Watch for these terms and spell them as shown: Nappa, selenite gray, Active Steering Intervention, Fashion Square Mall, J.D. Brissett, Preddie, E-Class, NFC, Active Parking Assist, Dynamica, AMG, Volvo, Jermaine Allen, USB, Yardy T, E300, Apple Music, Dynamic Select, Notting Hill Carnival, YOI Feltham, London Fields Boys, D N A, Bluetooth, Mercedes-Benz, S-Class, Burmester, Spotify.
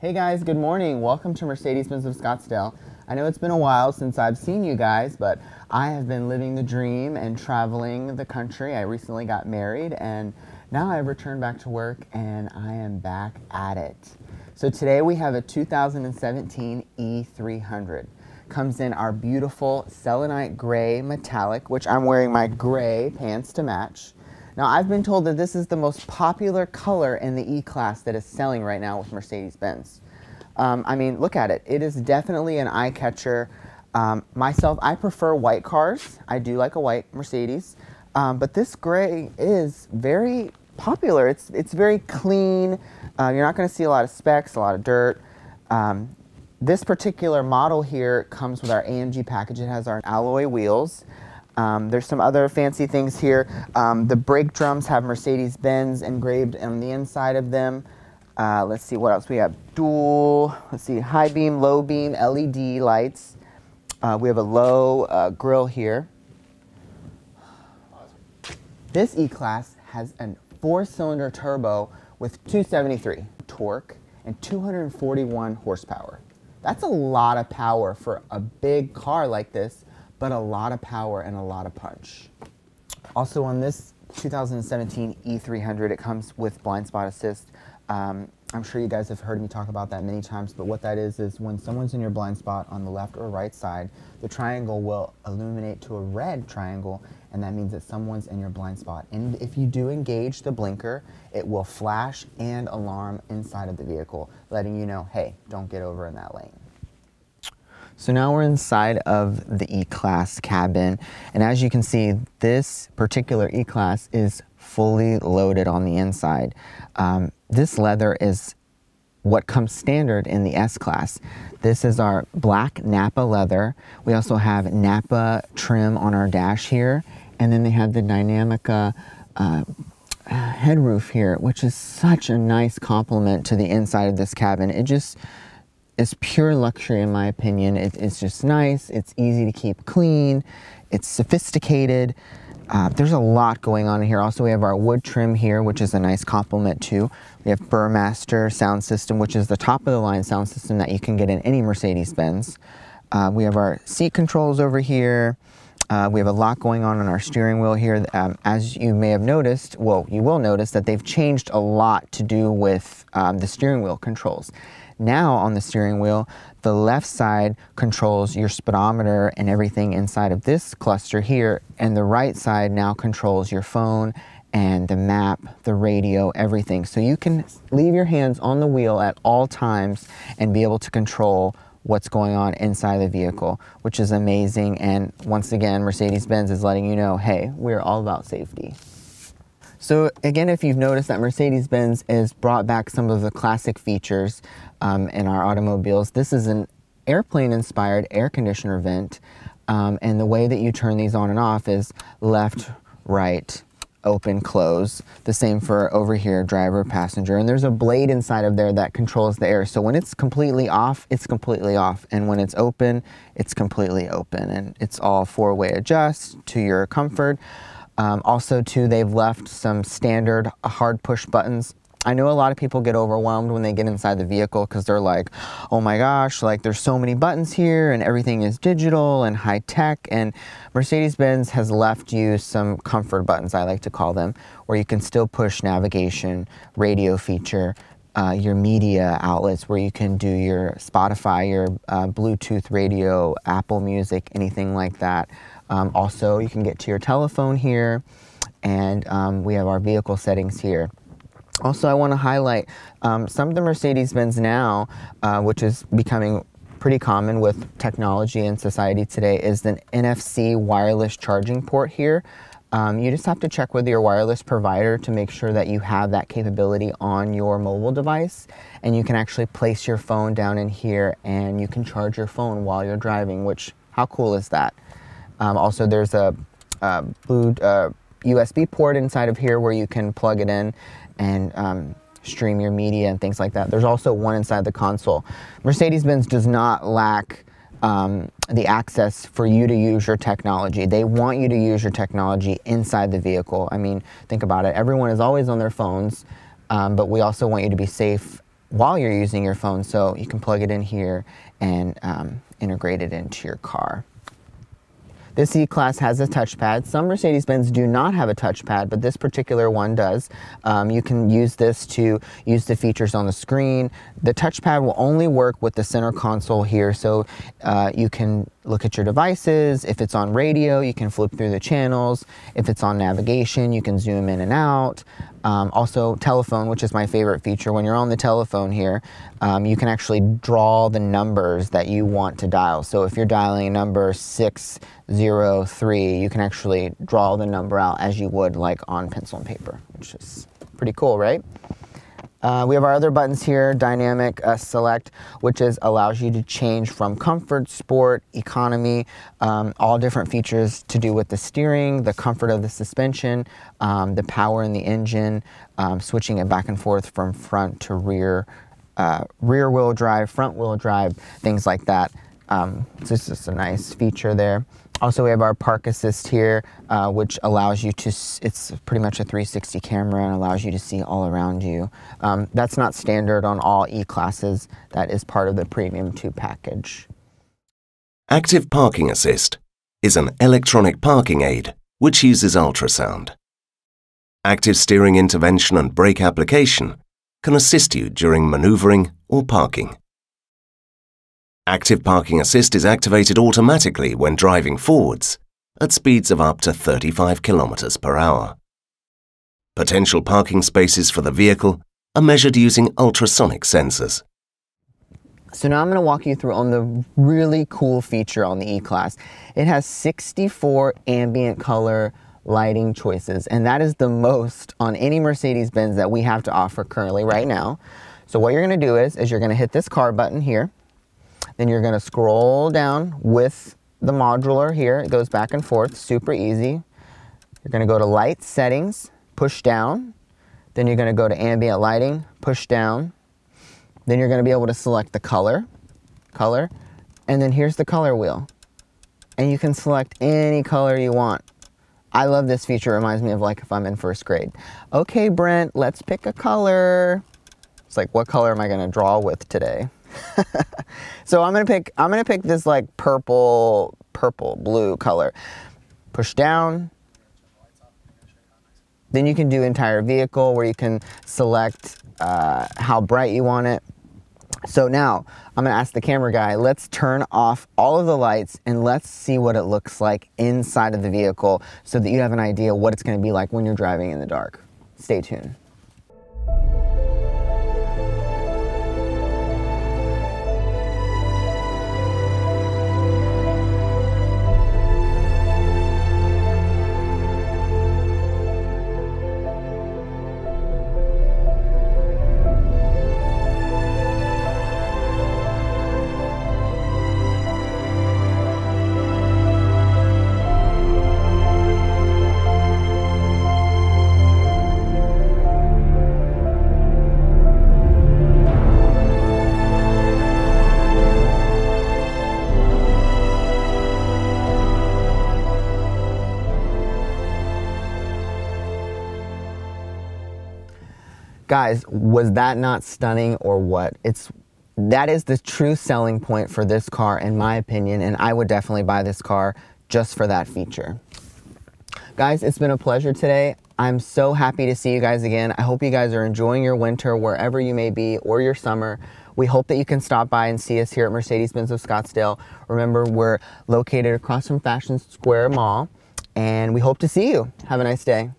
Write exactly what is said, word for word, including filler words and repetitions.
Hey guys, good morning. Welcome to Mercedes-Benz of Scottsdale. I know it's been a while since I've seen you guys, but I have been living the dream and traveling the country. I recently got married and now I've returned back to work and I am back at it. So today we have a two thousand seventeen E three hundred. Comes in our beautiful selenite gray metallic, which I'm wearing my gray pants to match. Now, I've been told that this is the most popular color in the E-Class that is selling right now with Mercedes-Benz. Um, I mean, look at it. It is definitely an eye-catcher. Um, myself, I prefer white cars. I do like a white Mercedes. Um, but this gray is very popular. It's, it's very clean. Uh, you're not going to see a lot of specks, a lot of dirt. Um, this particular model here comes with our A M G package. It has our alloy wheels. Um, there's some other fancy things here. Um, the brake drums have Mercedes-Benz engraved on the inside of them. Uh, let's see what else we have. Dual, let's see, high beam, low beam, L E D lights. Uh, we have a low uh, grille here. This E-Class has a four-cylinder turbo with two seventy-three torque and two hundred forty-one horsepower. That's a lot of power for a big car like this, but a lot of power and a lot of punch. Also on this two thousand seventeen E three hundred, it comes with blind spot assist. Um, I'm sure you guys have heard me talk about that many times, but what that is is when someone's in your blind spot on the left or right side, the triangle will illuminate to a red triangle, and that means that someone's in your blind spot. And if you do engage the blinker, it will flash and alarm inside of the vehicle, letting you know, hey, don't get over in that lane. So now we're inside of the E-Class cabin, and as you can see, this particular E-Class is fully loaded on the inside. Um, this leather is what comes standard in the S-Class. This is our black Nappa leather. We also have Nappa trim on our dash here, and then they have the Dynamica uh, headroof here, which is such a nice compliment to the inside of this cabin. It just It's pure luxury in my opinion. It, it's just nice, it's easy to keep clean, it's sophisticated. Uh, there's a lot going on here. Also, we have our wood trim here, which is a nice compliment too. We have Burmester sound system, which is the top of the line sound system that you can get in any Mercedes-Benz. Uh, we have our seat controls over here. Uh, we have a lot going on on our steering wheel here. Um, as you may have noticed, well, you will notice that they've changed a lot to do with um, the steering wheel controls. Now on the steering wheel, the left side controls your speedometer and everything inside of this cluster here, and the right side now controls your phone and the map, the radio, everything. So you can leave your hands on the wheel at all times and be able to control what's going on inside the vehicle, which is amazing. And once again, Mercedes-Benz is letting you know, hey, we're all about safety. So again, if you've noticed that Mercedes-Benz has brought back some of the classic features um, in our automobiles. This is an airplane-inspired air conditioner vent, um, and the way that you turn these on and off is left, right, open, close. The same for over here, driver, passenger, and there's a blade inside of there that controls the air. So when it's completely off, it's completely off, and when it's open, it's completely open, and it's all four-way adjust to your comfort. Um, also too, they've left some standard hard push buttons. I know a lot of people get overwhelmed when they get inside the vehicle because they're like, oh my gosh, like there's so many buttons here and everything is digital and high tech, and Mercedes-Benz has left you some comfort buttons, I like to call them, where you can still push navigation, radio feature, uh, your media outlets where you can do your Spotify, your uh, Bluetooth radio, Apple Music, anything like that. Um, also, you can get to your telephone here, and um, we have our vehicle settings here. Also, I want to highlight um, some of the Mercedes-Benz now, uh, which is becoming pretty common with technology in society today, is an N F C wireless charging port here. Um, you just have to check with your wireless provider to make sure that you have that capability on your mobile device, and you can actually place your phone down in here and you can charge your phone while you're driving, which, how cool is that? Um, also, there's a, a blue, uh, U S B port inside of here where you can plug it in and um, stream your media and things like that. There's also one inside the console. Mercedes-Benz does not lack um, the access for you to use your technology. They want you to use your technology inside the vehicle. I mean, think about it. Everyone is always on their phones, um, but we also want you to be safe while you're using your phone, so you can plug it in here and um, integrate it into your car. This E-Class has a touchpad. Some Mercedes-Benz do not have a touchpad, but this particular one does. Um, you can use this to use the features on the screen. The touchpad will only work with the center console here, so uh, you can look at your devices. If it's on radio, you can flip through the channels. If it's on navigation, you can zoom in and out. Um, also, telephone, which is my favorite feature. When you're on the telephone here, um, you can actually draw the numbers that you want to dial. So if you're dialing number six zero three, you can actually draw the number out as you would like on pencil and paper, which is pretty cool, right? Uh, we have our other buttons here, Dynamic uh, Select, which is allows you to change from comfort, sport, economy, um, all different features to do with the steering, the comfort of the suspension, um, the power in the engine, um, switching it back and forth from front to rear, uh, rear wheel drive, front wheel drive, things like that. Um, so it's just a nice feature there. Also, we have our Park Assist here, uh, which allows you to, it's pretty much a three sixty camera and allows you to see all around you. Um, that's not standard on all E-Classes. That is part of the Premium two package. Active Parking Assist is an electronic parking aid which uses ultrasound. Active Steering Intervention and Brake Application can assist you during maneuvering or parking. Active Parking Assist is activated automatically when driving forwards at speeds of up to thirty-five kilometers per hour. Potential parking spaces for the vehicle are measured using ultrasonic sensors. So now I'm going to walk you through on the really cool feature on the E-Class. It has sixty-four ambient color lighting choices, and that is the most on any Mercedes-Benz that we have to offer currently right now. So what you're going to do is, is you're going to hit this car button here. Then you're going to scroll down with the modular here. It goes back and forth, super easy. You're going to go to light settings, push down. Then you're going to go to ambient lighting, push down. Then you're going to be able to select the color, color. And then here's the color wheel. And you can select any color you want. I love this feature. It reminds me of like if I'm in first grade. Okay, Brent, let's pick a color. It's like, what color am I going to draw with today? So I'm gonna pick I'm gonna pick this like purple purple blue color. Push down. Then you can do entire vehicle where you can select uh, how bright you want it. So now I'm gonna ask the camera guy, let's turn off all of the lights and let's see what it looks like inside of the vehicle so that you have an idea what it's gonna be like when you're driving in the dark. Stay tuned. Guys, was that not stunning or what? It's, that is the true selling point for this car, in my opinion, and I would definitely buy this car just for that feature. Guys, it's been a pleasure today. I'm so happy to see you guys again. I hope you guys are enjoying your winter wherever you may be, or your summer. We hope that you can stop by and see us here at Mercedes-Benz of Scottsdale. Remember, we're located across from Fashion Square Mall, and we hope to see you. Have a nice day.